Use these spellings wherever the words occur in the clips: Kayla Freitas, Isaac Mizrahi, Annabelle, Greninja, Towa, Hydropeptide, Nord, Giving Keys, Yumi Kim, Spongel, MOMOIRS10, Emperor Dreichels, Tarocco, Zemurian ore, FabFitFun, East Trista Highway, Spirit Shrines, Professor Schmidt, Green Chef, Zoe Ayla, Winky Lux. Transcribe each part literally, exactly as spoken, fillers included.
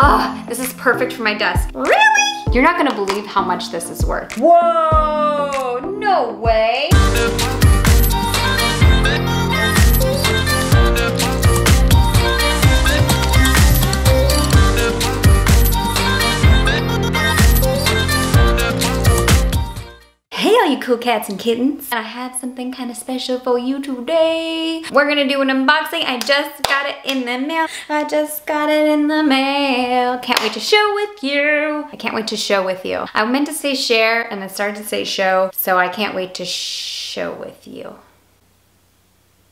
Ah, oh, this is perfect for my desk. Really? You're not gonna believe how much this is worth. Whoa, no way. Cool cats and kittens, I have something kind of special for you today. We're gonna do an unboxing. I just got it in the mail. I just got it in the mail. Can't wait to show with you. I can't wait to show with you. I meant to say share and then started to say show, so I can't wait to show with you.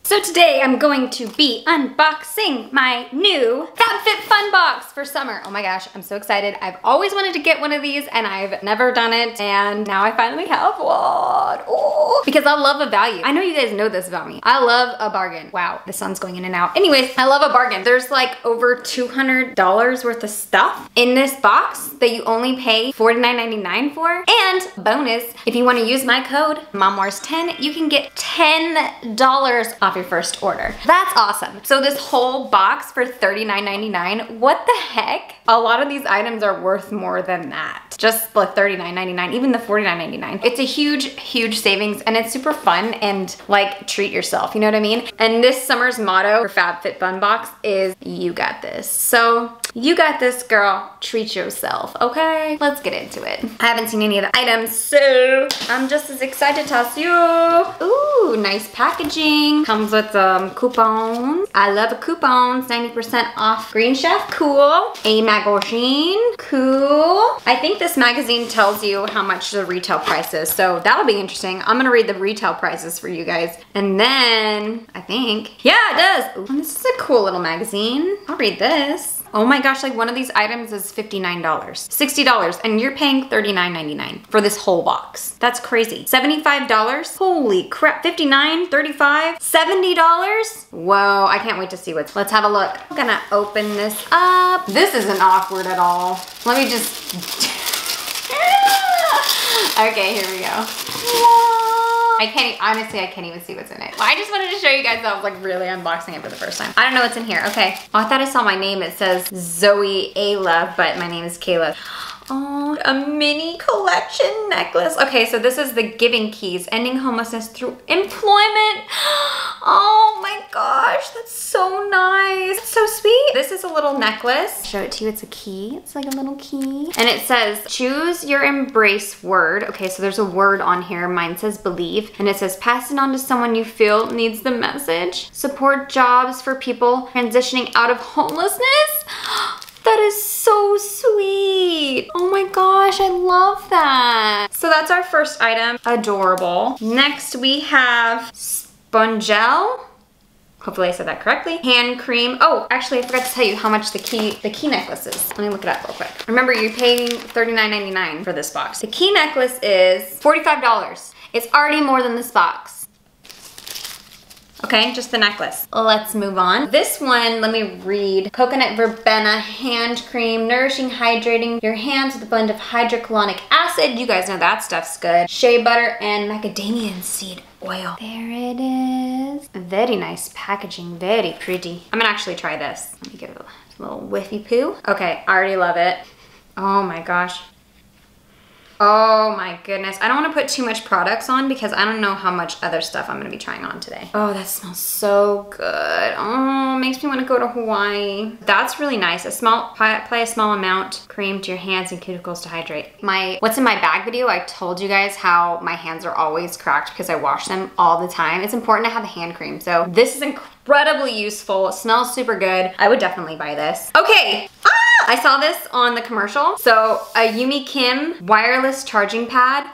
So today I'm going to be unboxing my new FabFitFun box for summer. Oh my gosh, I'm so excited. I've always wanted to get one of these and I've never done it, and now I finally have one. Ooh, because I love a value. I know you guys know this about me. I love a bargain. Wow, the sun's going in and out. Anyways, I love a bargain. There's like over two hundred dollars worth of stuff in this box that you only pay forty-nine ninety-nine for. And bonus, if you want to use my code MOMOIRS ten, you can get ten dollars off your first order. That's awesome. So this whole box for thirty-nine ninety-nine, what the heck? A lot of these items are worth more than that. Just the thirty-nine ninety-nine, even the forty-nine ninety-nine. It's a huge, huge savings, and it's super fun and like treat yourself, you know what I mean? And this summer's motto for FabFitFun box is you got this. So you got this, girl, treat yourself, okay? Let's get into it. I haven't seen any of the items, so I'm just as excited as you. Ooh, nice packaging. Comes with um, coupons. I love coupons. ninety percent off Green Chef. Cool. A magazine. Cool. I think this magazine tells you how much the retail price is, so that'll be interesting. I'm gonna read the retail prices for you guys. And then, I think, yeah, it does. Ooh, this is a cool little magazine. I'll read this. Oh my gosh, like one of these items is fifty-nine dollars, sixty dollars, and you're paying thirty-nine ninety-nine for this whole box. That's crazy. seventy-five dollars, holy crap, fifty-nine dollars, thirty-five dollars, seventy dollars. Whoa, I can't wait to see what's, let's have a look. I'm gonna open this up. This isn't awkward at all. Let me just, okay, here we go. Whoa. I can't, honestly, I can't even see what's in it. I just wanted to show you guys that I was like really unboxing it for the first time. I don't know what's in here. Okay. Oh, I thought I saw my name. It says Zoe Ayla, but my name is Kayla. Oh, a mini collection necklace. Okay, so this is the Giving Keys, ending homelessness through employment. Oh my gosh, that's so nice. That's so sweet. This is a little necklace. Show it to you, it's a key. It's like a little key. And it says, choose your embrace word. Okay, so there's a word on here. Mine says believe. And it says, pass it on to someone you feel needs the message. Support jobs for people transitioning out of homelessness. That is so sweet. Oh my gosh, I love that. So that's our first item. Adorable. Next we have Spongel. Hopefully I said that correctly. Hand cream. Oh, actually I forgot to tell you how much the key the key necklace is. Let me look it up real quick. Remember, you're paying thirty-nine ninety-nine for this box. The key necklace is forty-five dollars. It's already more than this box. Okay, just the necklace. Let's move on. This one, let me read. Coconut verbena hand cream, nourishing, hydrating your hands with a blend of hydrocolonic acid. You guys know that stuff's good. Shea butter and macadamia seed oil. There it is. Very nice packaging, very pretty. I'm gonna actually try this. Let me give it a little whiffy poo. Okay, I already love it. Oh my gosh. Oh my goodness. I don't want to put too much products on because I don't know how much other stuff I'm going to be trying on today. Oh, that smells so good. Oh, makes me want to go to Hawaii. That's really nice. A small, apply a small amount cream to your hands and cuticles to hydrate. My what's in my bag video, I told you guys how my hands are always cracked because I wash them all the time. It's important to have a hand cream. So this is incredibly useful. It smells super good. I would definitely buy this. Okay. I saw this on the commercial. So a Yumi Kim wireless charging pad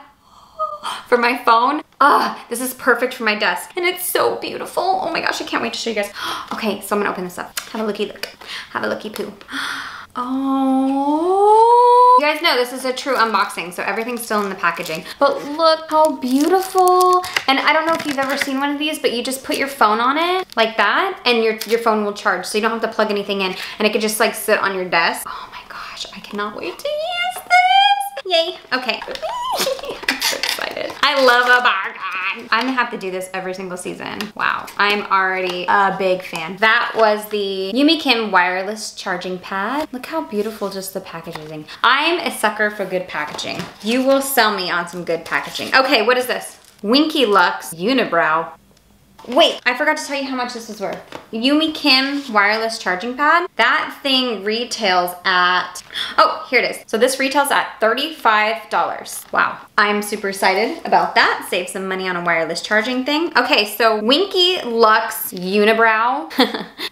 for my phone. Ah, this is perfect for my desk. And it's so beautiful. Oh my gosh, I can't wait to show you guys. Okay, so I'm gonna open this up. Have a looky look. Have a looky poo. Oh. You guys know this is a true unboxing, so everything's still in the packaging. But look how beautiful. And I don't know if you've ever seen one of these, but you just put your phone on it like that, and your, your phone will charge. So you don't have to plug anything in, and it could just like sit on your desk. Oh my gosh, I cannot wait to use this. Yay, okay. I'm so excited. it. I love a bargain. I'm gonna have to do this every single season. Wow, I'm already a big fan. That was the Yumi Kim wireless charging pad. Look how beautiful just the packaging. I'm a sucker for good packaging. You will sell me on some good packaging. Okay, what is this? Winky Lux Unibrow. Wait, I forgot to tell you how much this was worth. Yumi Kim wireless charging pad. That thing retails at, oh, here it is. So this retails at thirty-five dollars. Wow, I'm super excited about that. Save some money on a wireless charging thing. Okay, so Winky Lux Unibrow.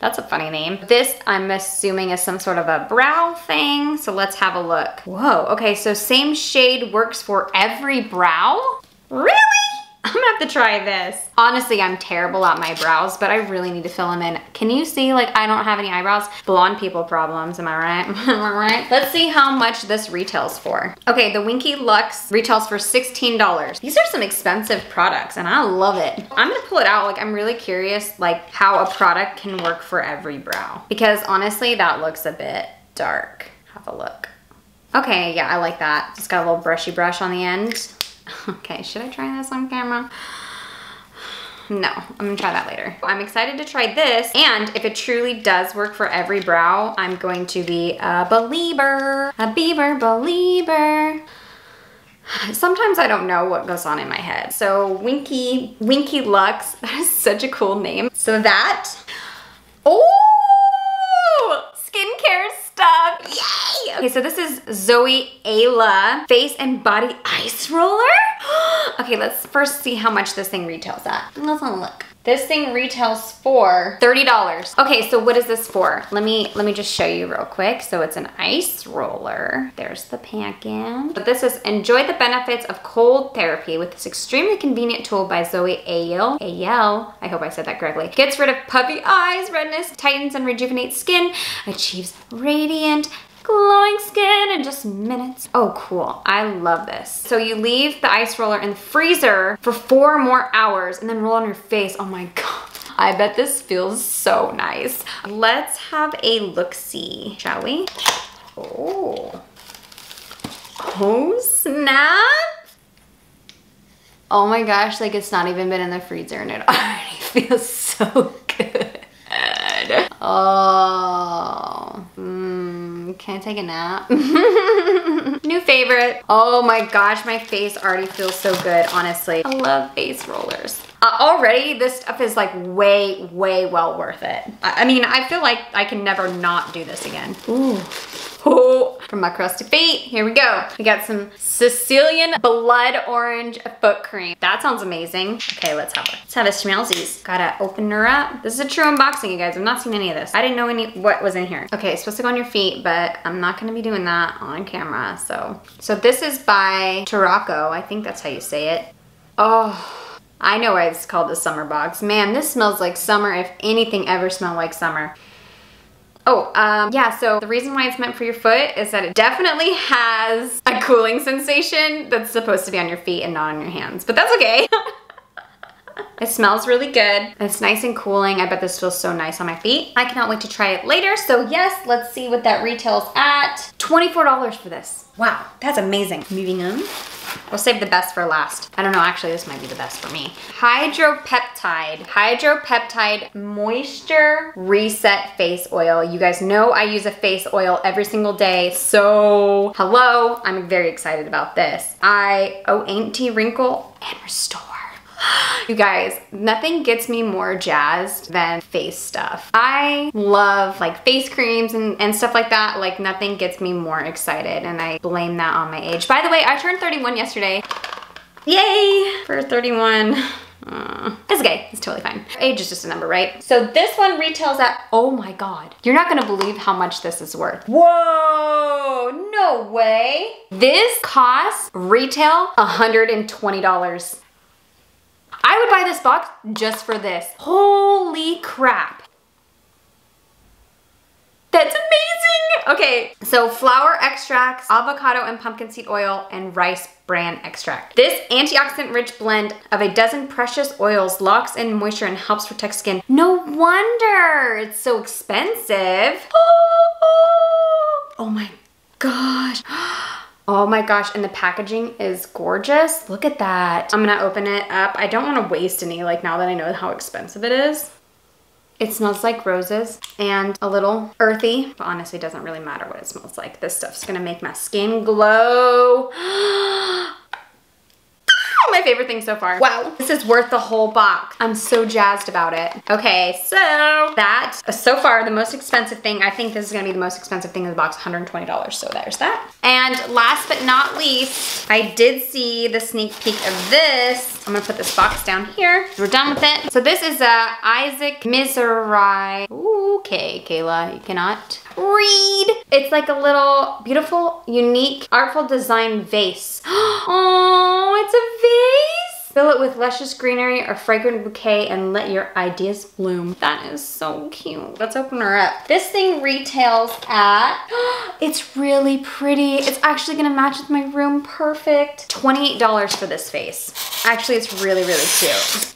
That's a funny name. This, I'm assuming, is some sort of a brow thing. So let's have a look. Whoa, okay, so same shade works for every brow? Really? I'm gonna have to try this. Honestly, I'm terrible at my brows, but I really need to fill them in. Can you see, like, I don't have any eyebrows? Blonde people problems, am I right? Am I right? Let's see how much this retails for. Okay, the Winky Lux retails for sixteen dollars. These are some expensive products, and I love it. I'm gonna pull it out, like, I'm really curious, like, how a product can work for every brow. Because, honestly, that looks a bit dark. Have a look. Okay, yeah, I like that. Just got a little brushy brush on the end. Okay, should I try this on camera? No, I'm gonna try that later. I'm excited to try this, and if it truly does work for every brow, I'm going to be a believer, a beaver believer. Sometimes I don't know what goes on in my head. So Winky, Winky Lux, that is such a cool name. So that, oh, skincare stuff, yay! Okay, so this is Zoe Ayla Face and Body Ice Roller. Okay, let's first see how much this thing retails at. Let's have a look. This thing retails for thirty dollars. Okay, so what is this for? Let me let me just show you real quick. So it's an ice roller. There's the package. But this is enjoy the benefits of cold therapy with this extremely convenient tool by Zoe Ayla. Ayla, I hope I said that correctly. Gets rid of puffy eyes, redness, tightens and rejuvenates skin, achieves radiant, glowing skin in just minutes. Oh, cool. I love this. So you leave the ice roller in the freezer for four more hours and then roll on your face. Oh my God. I bet this feels so nice. Let's have a look-see, shall we? Oh. Oh, snap. Oh my gosh, like it's not even been in the freezer and it already feels so good. Oh. Mmm. Can I take a nap? New favorite. Oh my gosh, my face already feels so good, honestly. I love face rollers. Uh, already, this stuff is like way, way well worth it. I, I mean, I feel like I can never not do this again. Ooh. Oh, from my crusty feet, here we go. We got some Sicilian blood orange foot cream. That sounds amazing. Okay, let's have it. Let's have a schmalzies. Gotta open her up. This is a true unboxing, you guys. I've not seen any of this. I didn't know any what was in here. Okay, it's supposed to go on your feet, but I'm not gonna be doing that on camera, so. So this is by Tarocco. I think that's how you say it. Oh. I know why it's called the summer box. Man, this smells like summer if anything ever smelled like summer. Oh, um, yeah, so the reason why it's meant for your foot is that it definitely has a cooling sensation that's supposed to be on your feet and not on your hands, but that's okay. It smells really good. It's nice and cooling. I bet this feels so nice on my feet. I cannot wait to try it later. So yes, let's see what that retails at. twenty-four dollars for this. Wow, that's amazing. Moving on. We'll save the best for last. I don't know, actually this might be the best for me. Hydropeptide. Hydropeptide Moisture Reset Face Oil. You guys know I use a face oil every single day, so hello, I'm very excited about this. I oh, anti-wrinkle and restore. You guys, nothing gets me more jazzed than face stuff. I love like face creams and, and stuff like that. Like nothing gets me more excited, and I blame that on my age. By the way, I turned thirty-one yesterday. Yay for thirty-one. Uh, it's okay, it's totally fine. Age is just a number, right? So this one retails at, oh my God, you're not gonna believe how much this is worth. Whoa, no way. This costs retail one hundred twenty dollars. I would buy this box just for this. Holy crap. That's amazing. Okay, so flower extracts, avocado and pumpkin seed oil, and rice bran extract. This antioxidant-rich blend of a dozen precious oils locks in moisture and helps protect skin. No wonder it's so expensive. Oh, oh, oh my gosh. Oh Oh my gosh, and the packaging is gorgeous. Look at that. I'm gonna open it up. I don't wanna waste any, like, now that I know how expensive it is. It smells like roses and a little earthy, but honestly doesn't really matter what it smells like. This stuff's gonna make my skin glow. My favorite thing so far. Wow, this is worth the whole box. I'm so jazzed about it. Okay, so that, so far, the most expensive thing, I think this is gonna be the most expensive thing in the box, one hundred twenty dollars, so there's that. And last but not least, I did see the sneak peek of this. I'm gonna put this box down here. We're done with it. So this is a Isaac Mizrahi. Okay, Kayla, you cannot read. It's like a little beautiful, unique, artful design vase. Oh, it's a vase. Fill it with luscious greenery or fragrant bouquet and let your ideas bloom. That is so cute. Let's open her up. This thing retails at, it's really pretty. It's actually gonna match with my room perfect. twenty-eight dollars for this vase. Actually, it's really, really cute.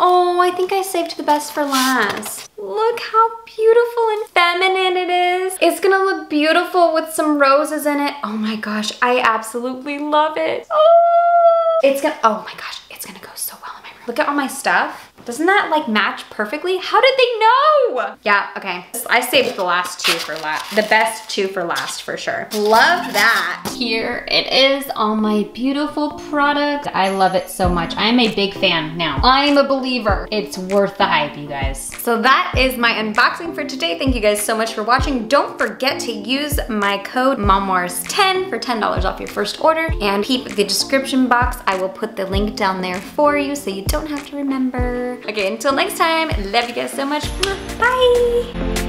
Oh, I think I saved the best for last. Look how beautiful and feminine it is. It's gonna look beautiful with some roses in it. Oh my gosh, I absolutely love it. Oh, it's gonna, oh my gosh, it's gonna go so well in my room. Look at all my stuff. Doesn't that like match perfectly? How did they know? Yeah, okay. I saved the last two for last, the best two for last for sure. Love that. Here it is, all my beautiful product. I love it so much. I am a big fan now. I'm a believer. It's worth the hype, you guys. So that is my unboxing for today. Thank you guys so much for watching. Don't forget to use my code MOMOIRS ten for ten dollars off your first order, and peep the description box. I will put the link down there for you so you don't have to remember. Okay, until next time, love you guys so much. Bye!